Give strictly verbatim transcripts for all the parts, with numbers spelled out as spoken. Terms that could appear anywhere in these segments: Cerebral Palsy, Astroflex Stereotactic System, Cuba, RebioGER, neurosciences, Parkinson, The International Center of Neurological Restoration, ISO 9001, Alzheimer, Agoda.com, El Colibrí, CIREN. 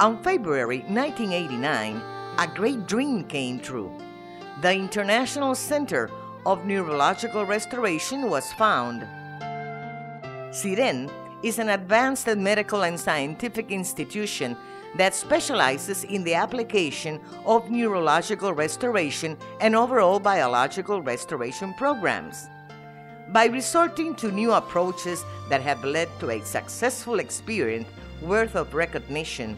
On February nineteen eighty-nine, a great dream came true. The International Center of Neurological Restoration was found. CIREN is an advanced medical and scientific institution that specializes in the application of neurological restoration and overall biological restoration programs. By resorting to new approaches that have led to a successful experience worth of recognition,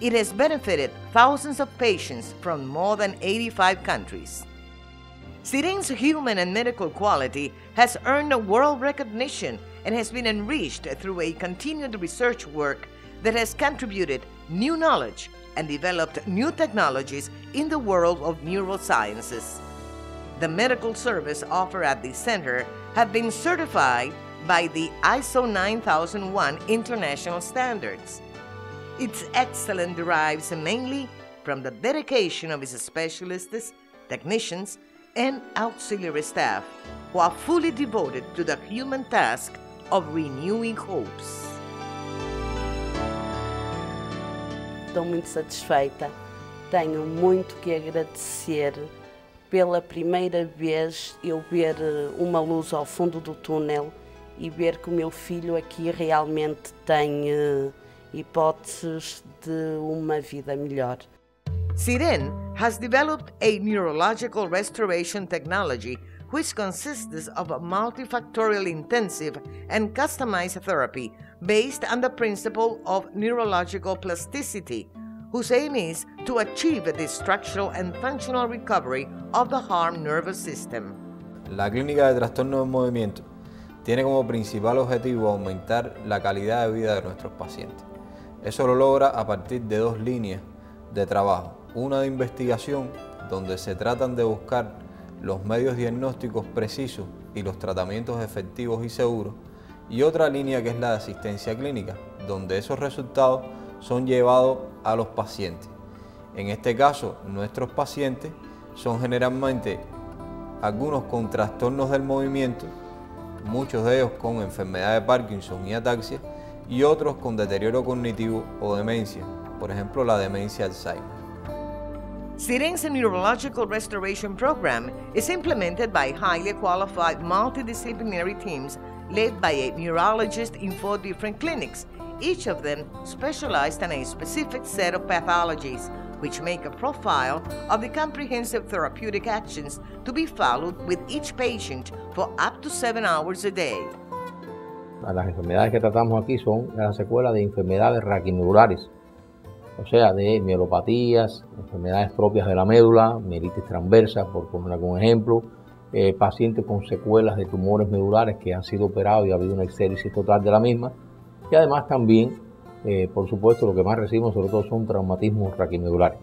it has benefited thousands of patients from more than eighty-five countries. CIREN's human and medical quality has earned world recognition and has been enriched through a continued research work that has contributed new knowledge and developed new technologies in the world of neurosciences. The medical service offered at the center have been certified by the I S O nine thousand one international standards. Its excellence derives mainly from the dedication of its specialists, technicians, and auxiliary staff, who are fully devoted to the human task of renewing hopes. Estou muito satisfeita. Tenho muito que agradecer. Pela primeira vez eu ver uma luz ao fundo do túnel e ver que o meu filho aqui realmente tem uh, hipóteses de uma vida melhor. CIREN has developed a neurological restoration technology which consists of a multifactorial intensive and customized therapy based on the principle of neurological plasticity, whose aim is to achieve the structural and functional recovery of the harmed nervous system. La Clínica de Trastornos en Movimiento tiene como principal objetivo aumentar la calidad de vida de nuestros pacientes. Eso lo logra a partir de dos líneas de trabajo. Una de investigación, donde se tratan de buscar los medios diagnósticos precisos y los tratamientos efectivos y seguros, y otra línea que es la de asistencia clínica, donde esos resultados son llevados a los pacientes. En este caso, nuestros pacientes son generalmente algunos con trastornos del movimiento, muchos de ellos con enfermedad de Parkinson y ataxia, y otros con deterioro cognitivo o demencia, por ejemplo la demencia Alzheimer. CIREN's Neurological Restoration Program is implemented by highly qualified multidisciplinary teams led by a neurologist in four different clinics, each of them specialized in a specific set of pathologies, which make a profile of the comprehensive therapeutic actions to be followed with each patient for up to seven hours a day. Las enfermedades que tratamos aquí son las secuelas de enfermedades raquineurales, o sea, de mielopatías, enfermedades propias de la médula, mielitis transversa, por poner algún ejemplo, eh, pacientes con secuelas de tumores medulares que han sido operados y ha habido una exéresis total de la misma, y además también, eh, por supuesto, lo que más recibimos sobre todo son traumatismos raquimedulares.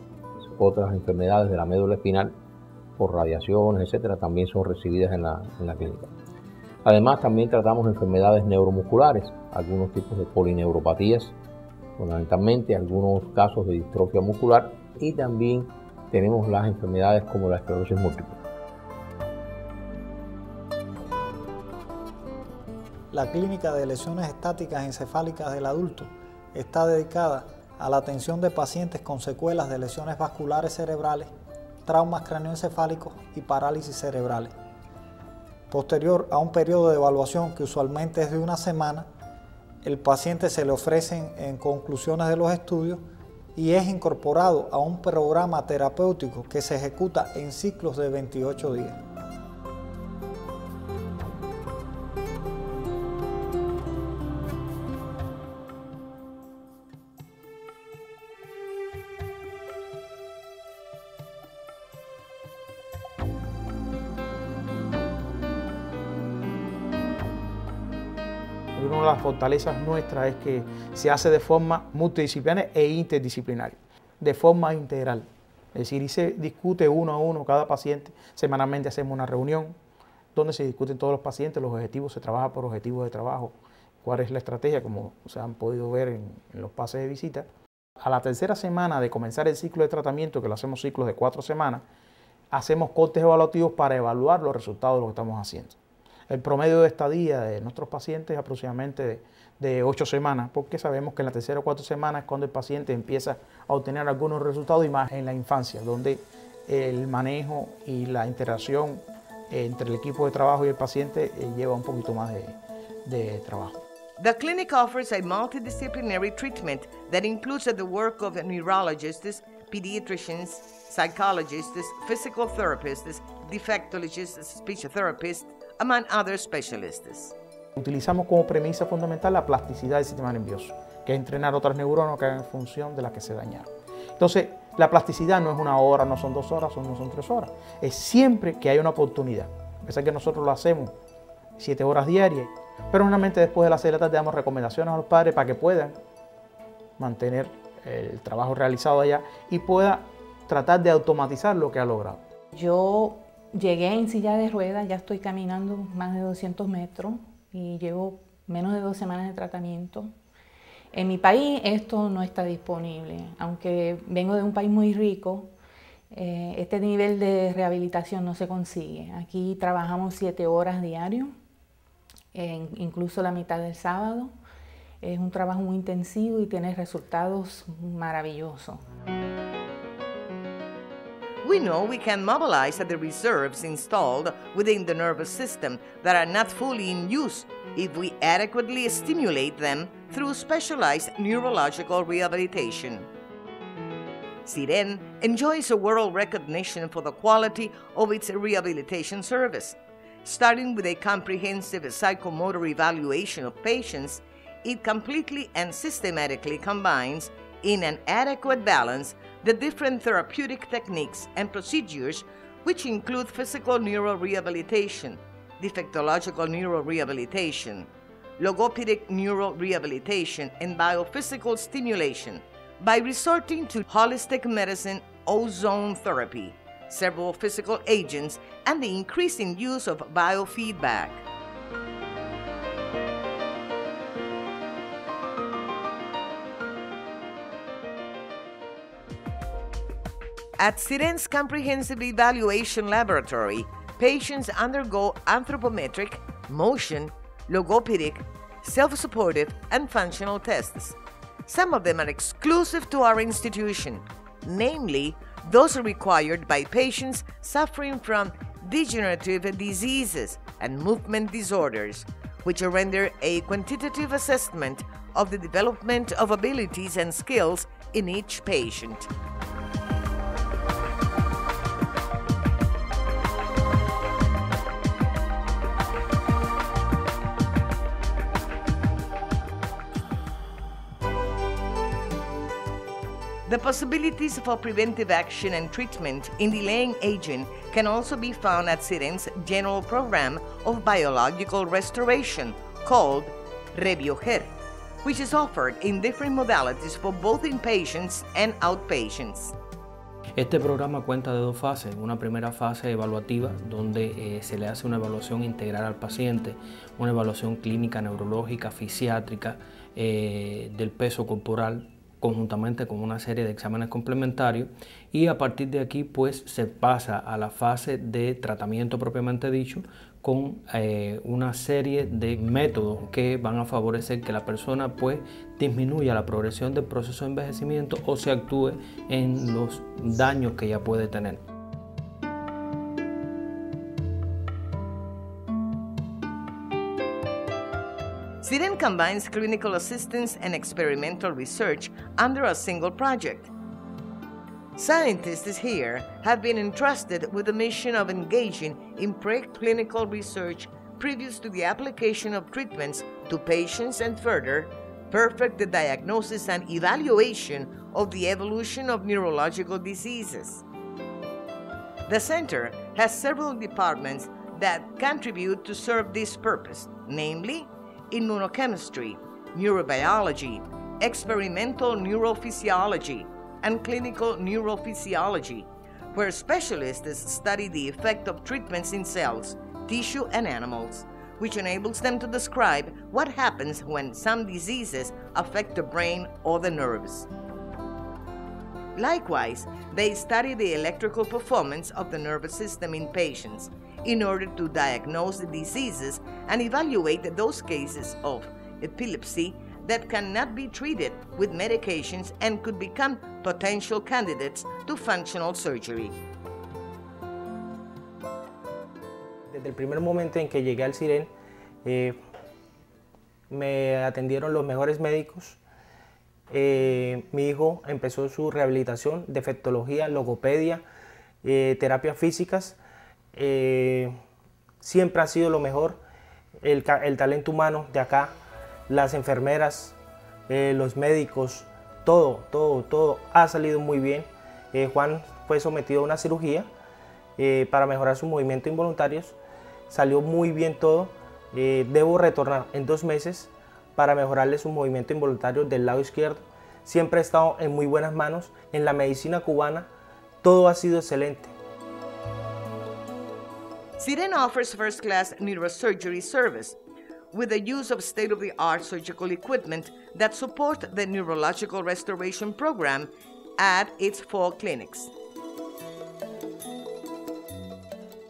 Otras enfermedades de la médula espinal, por radiaciones, etcétera, también son recibidas en la, en la clínica. Además, también tratamos enfermedades neuromusculares, algunos tipos de polineuropatías, fundamentalmente algunos casos de distrofia muscular, y también tenemos las enfermedades como la esclerosis múltiple. La Clínica de Lesiones Estáticas Encefálicas del Adulto está dedicada a la atención de pacientes con secuelas de lesiones vasculares cerebrales, traumas cráneoencefálicos y parálisis cerebrales. Posterior a un periodo de evaluación que usualmente es de una semana, el paciente se le ofrecen en conclusiones de los estudios y es incorporado a un programa terapéutico que se ejecuta en ciclos de veintiocho días. Una de las fortalezas nuestras es que se hace de forma multidisciplinar e interdisciplinaria, de forma integral. Es decir, y se discute uno a uno cada paciente. Semanalmente hacemos una reunión donde se discuten todos los pacientes, los objetivos, se trabaja por objetivos de trabajo, cuál es la estrategia, como se han podido ver en, en los pases de visita. A la tercera semana de comenzar el ciclo de tratamiento, que lo hacemos ciclos de cuatro semanas, hacemos cortes evaluativos para evaluar los resultados de lo que estamos haciendo. El promedio de estadía de nuestros pacientes es aproximadamente de, de ocho semanas, porque sabemos que en la tercera o cuarta semana es cuando el paciente empieza a obtener algunos resultados, y más en la infancia, donde el manejo y la interacción entre el equipo de trabajo y el paciente lleva un poquito más de, de trabajo. The clinic offers a multidisciplinary treatment that includes the work of neurologists, pediatricians, psychologists, physical therapists, defectologists, speech therapists, among other specialists. Utilizamos como premisa fundamental la plasticidad del sistema nervioso, que es entrenar otras neuronas que hagan función de las que se dañaron. Entonces, la plasticidad no es una hora, no son dos horas, no son tres horas. Es siempre que hay una oportunidad. A pesar que nosotros lo hacemos siete horas diarias, pero normalmente después de las seis de la tarde damos recomendaciones a los padres para que puedan mantener el trabajo realizado allá y pueda tratar de automatizar lo que ha logrado. Yo llegué en silla de ruedas, ya estoy caminando más de doscientos metros y llevo menos de dos semanas de tratamiento. En mi país esto no está disponible, aunque vengo de un país muy rico, eh, este nivel de rehabilitación no se consigue. Aquí trabajamos siete horas diario, eh, incluso la mitad del sábado. Es un trabajo muy intensivo y tiene resultados maravillosos. We know we can mobilize the reserves installed within the nervous system that are not fully in use if we adequately stimulate them through specialized neurological rehabilitation. CIREN enjoys a world recognition for the quality of its rehabilitation service. Starting with a comprehensive psychomotor evaluation of patients, it completely and systematically combines in an adequate balance the different therapeutic techniques and procedures, which include physical neurorehabilitation, defectological neurorehabilitation, logopedic neurorehabilitation, and biophysical stimulation by resorting to holistic medicine, ozone therapy, several physical agents, and the increasing use of biofeedback. At CIREN's Comprehensive Evaluation Laboratory, patients undergo anthropometric, motion, logopedic, self-supportive, and functional tests. Some of them are exclusive to our institution, namely those required by patients suffering from degenerative diseases and movement disorders, which render a quantitative assessment of the development of abilities and skills in each patient. The possibilities for preventive action and treatment in delaying aging can also be found at CIREN's general program of biological restoration called RebioGER, which is offered in different modalities for both inpatients and outpatients. Este programa cuenta de dos fases, una primera fase evaluativa donde eh, se le hace una evaluación integral al paciente, una evaluación clínica, neurológica, fisiátrica, eh, del peso corporal, conjuntamente con una serie de exámenes complementarios, y a partir de aquí pues se pasa a la fase de tratamiento propiamente dicho con eh, una serie de métodos que van a favorecer que la persona pues disminuya la progresión del proceso de envejecimiento o se actúe en los daños que ya puede tener. CIREN combines clinical assistance and experimental research under a single project. Scientists here have been entrusted with the mission of engaging in preclinical research previous to the application of treatments to patients and further, perfect the diagnosis and evaluation of the evolution of neurological diseases. The center has several departments that contribute to serve this purpose, namely immunochemistry, neurobiology, experimental neurophysiology, and clinical neurophysiology, where specialists study the effect of treatments in cells, tissue, and animals, which enables them to describe what happens when some diseases affect the brain or the nerves. Likewise, they study the electrical performance of the nervous system in patients in order to diagnose diseases and evaluate those cases of epilepsy that cannot be treated with medications and could become potential candidates to functional surgery. Desde el primer momento en que llegué al CIREN, eh, me atendieron los mejores médicos. Eh, mi hijo empezó su rehabilitación, defectología, logopedia, eh, terapias físicas. Eh, siempre ha sido lo mejor, el, el talento humano de acá, las enfermeras, eh, los médicos, todo, todo, todo ha salido muy bien. Eh, Juan fue sometido a una cirugía eh, para mejorar sus movimientos involuntarios. Salió muy bien todo. Eh, debo retornar en dos meses para mejorarle su movimiento involuntario del lado izquierdo. Siempre he estado en muy buenas manos. En la medicina cubana todo ha sido excelente. CIREN offers first-class neurosurgery service with the use of state-of-the-art surgical equipment that support the neurological restoration program at its four clinics.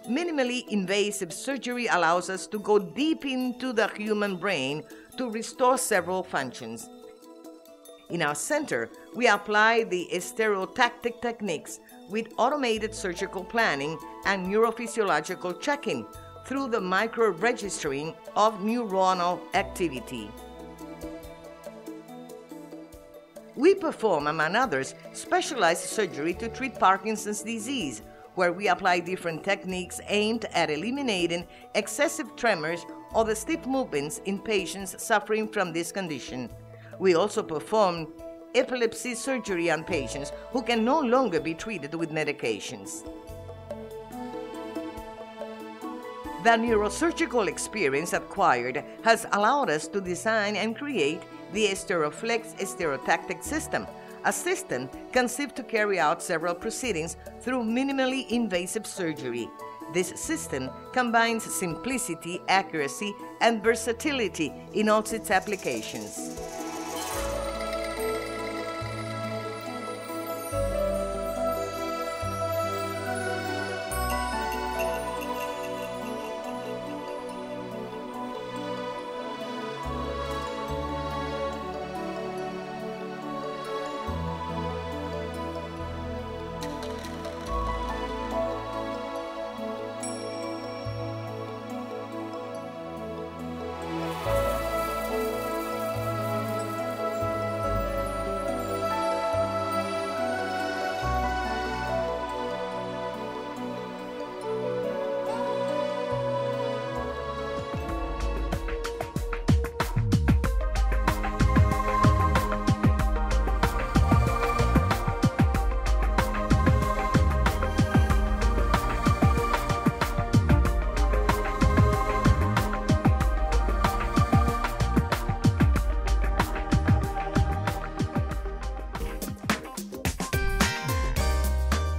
Minimally invasive surgery allows us to go deep into the human brain to restore several functions. In our center, we apply the stereotactic techniques with automated surgical planning and neurophysiological checking through the micro-registering of neuronal activity. We perform, among others, specialized surgery to treat Parkinson's disease, where we apply different techniques aimed at eliminating excessive tremors or the stiff movements in patients suffering from this condition. We also perform epilepsy surgery on patients who can no longer be treated with medications. The neurosurgical experience acquired has allowed us to design and create the Astroflex Stereotactic System, a system conceived to carry out several proceedings through minimally invasive surgery. This system combines simplicity, accuracy, and versatility in all its applications.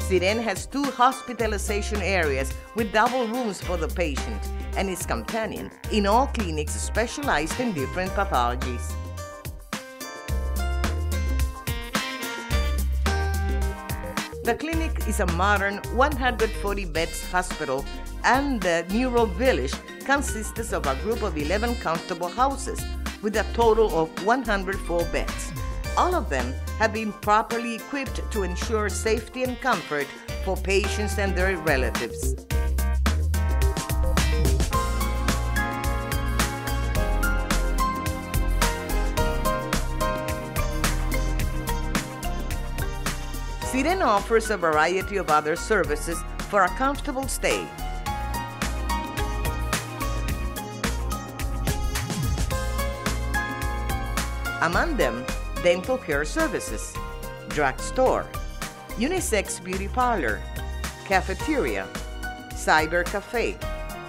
CIREN has two hospitalization areas with double rooms for the patient and his companion in all clinics specialized in different pathologies. The clinic is a modern one hundred forty bed hospital, and the Neuro Village consists of a group of eleven comfortable houses with a total of one hundred four beds. All of them have been properly equipped to ensure safety and comfort for patients and their relatives. CIREN offers a variety of other services for a comfortable stay. Among them, dental care services, drugstore, unisex beauty parlor, cafeteria, cyber cafe,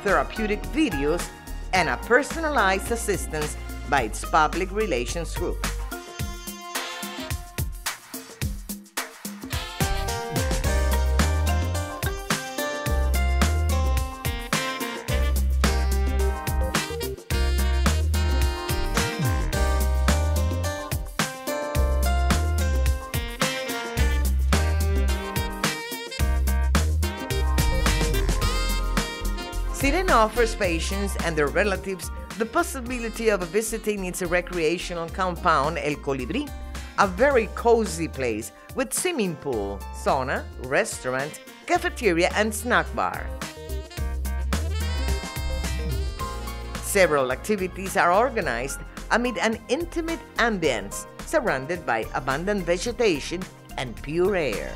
therapeutic videos, and a personalized assistance by its public relations group. CIREN offers patients and their relatives the possibility of visiting its recreational compound, El Colibrí, a very cozy place with swimming pool, sauna, restaurant, cafeteria and snack bar. Several activities are organized amid an intimate ambience surrounded by abundant vegetation and pure air.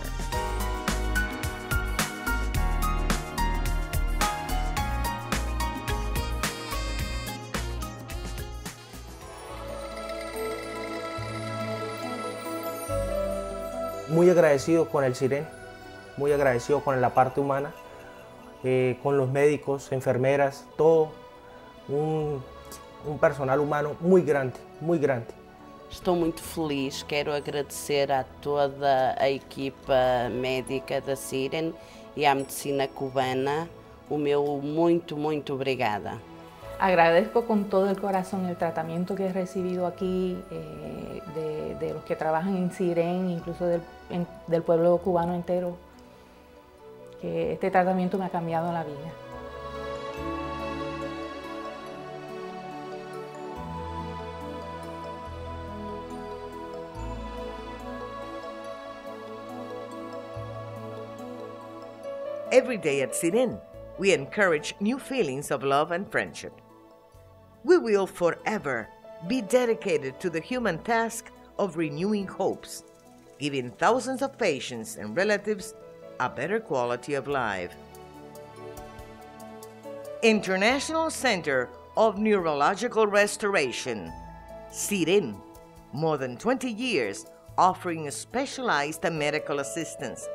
Muy agradecido con el CIREN, muy agradecido con la parte humana, eh, con los médicos, enfermeras, todo un, un personal humano muy grande, muy grande. Estou muito feliz, quero agradecer a toda a equipa médica da CIREN e à medicina cubana o meu muito, muito obrigada. Agradezco con todo el corazón el tratamiento que he recibido aquí eh, de, de los que trabajan en CIREN, incluso del, en, del pueblo cubano entero, que este tratamiento me ha cambiado la vida. Every day at CIREN, we encourage new feelings of love and friendship. We will forever be dedicated to the human task of renewing hopes, giving thousands of patients and relatives a better quality of life. International Center of Neurological Restoration, CIREN, more than twenty years offering specialized medical assistance,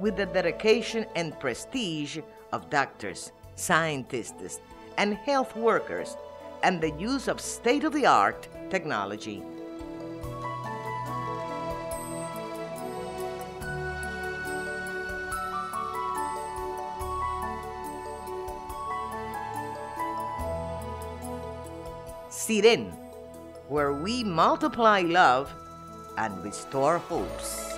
with the dedication and prestige of doctors, scientists, and health workers, and the use of state-of-the-art technology. CIREN, where we multiply love and restore hopes.